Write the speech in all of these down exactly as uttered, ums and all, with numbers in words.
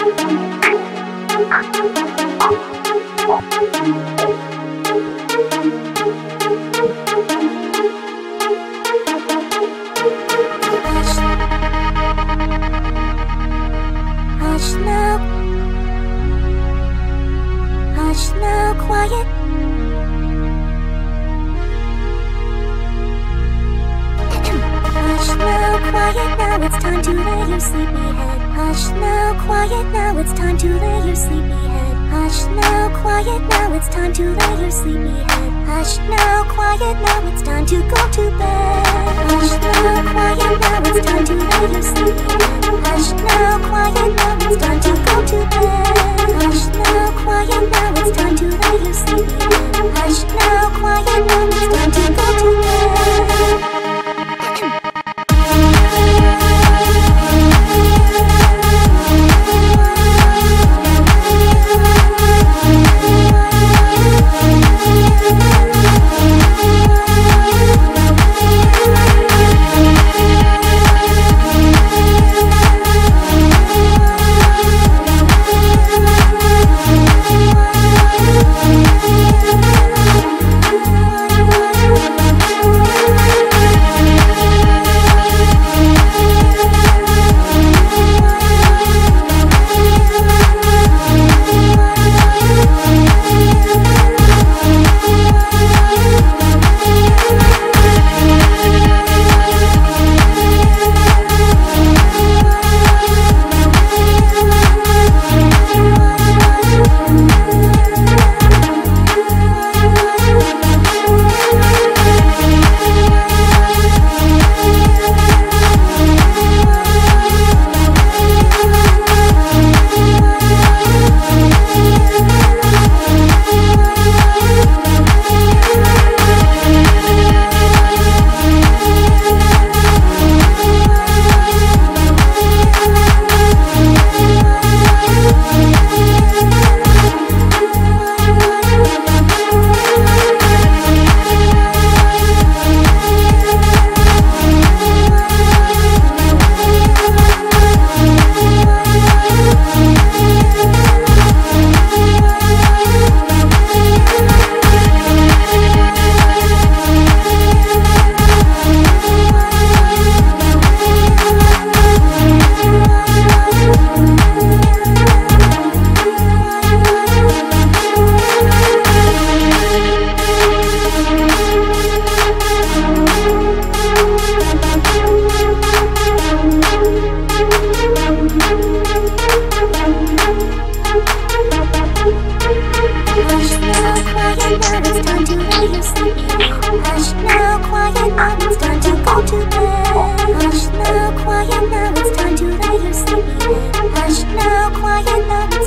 Quiet now, it's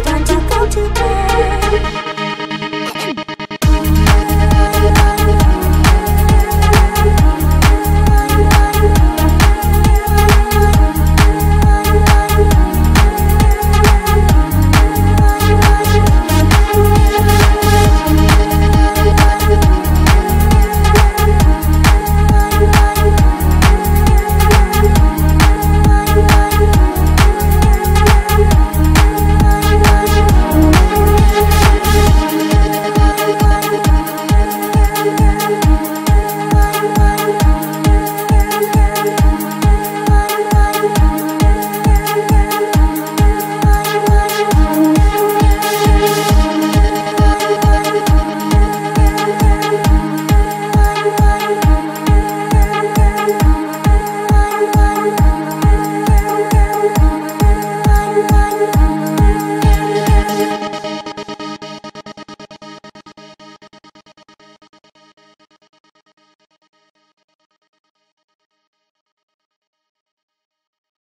time to go to bed.